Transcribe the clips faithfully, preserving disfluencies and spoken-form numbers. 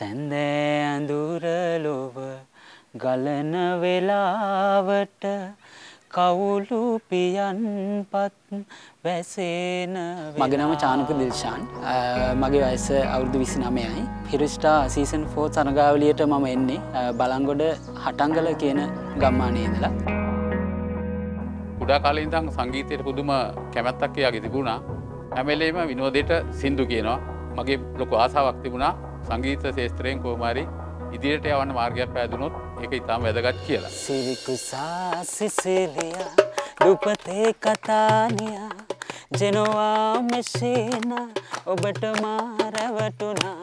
संदे Andur low गलन वेलावट कवुलु पियन पत वैसेन मगे नाम चानुक दिल्शान मगे वयस අවුරුදු විසිනවයයි හිරිස්ටා සීසන් ෆෝර් සනගාවලියට මම එන්නේ බලංගොඩ හටංගල කියන ගම්මානයේ ඉඳලා උඩා කාලේ ඉඳන් සංගීතයට පුදුම කැමැත්තක් එයාගේ තිබුණා හැමලේම විනෝදයට සින්දු කියනවා මගේ ලොකු ආසාවක් තිබුණා සංගීත ශාස්ත්‍රයෙන් කොහොමාරි ඉදිරියට යවන්න මාර්ගයක් පෑදුනොත් ඒක ඊටම වැදගත් කියලා සිරිකුසා සිසිලියා දුපතේ කතානියා ජෙනෝවා මෙසේනා ඔබට මාරවටුණා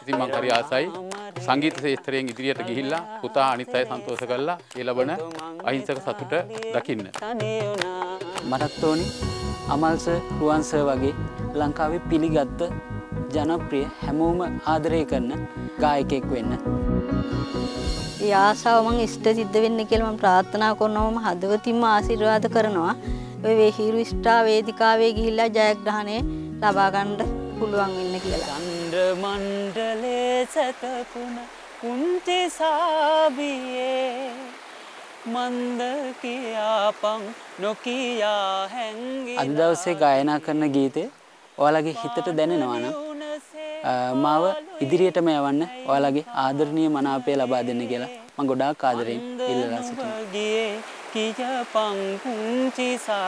ඉතින් මං හරි ආසයි සංගීත ශාස්ත්‍රයෙන් ඉදිරියට ගිහිල්ලා පුතා අනිත් අය සන්තෝෂ කරලා ඒ ලැබෙන අහිංසක සතුට දකින්න මටත් ඕනි අමල් සර් රුවන් සර් වගේ ලංකාවේ පිළිගත් जनप्रिय හැමෝම ආදරය කරන ගායකයෙක් වෙන්න. ඒ ආශාව මං ඉෂ්ට සිද්ධ වෙන්න කියලා මම ප්‍රාර්ථනා කරනවා මම හදවතින්ම ආශිර්වාද කරනවා. ඔය වේ හිරු ස්ටා වේදිකාවේ ගිහිල්ලා ජයග්‍රහණය ලබා ගන්න පුළුවන් වෙන්න කියලා. චන්ද්‍ර මණ්ඩලයේ සතකුණ කුන්ති සාබියේ මන්ද කියාපං නොකියා හැංගිලා අද දවසේ ගායනා කරන ගීතේ ඔයාලගේ හිතට දැනෙනවා නම් මාව ඉදිරියටම යවන්න ඔයාලගේ ආදරණීය මනාපය ලබා දෙන්න කියලා මම ගොඩාක් ආදරෙන් ඉල්ලලා සිටිනවා.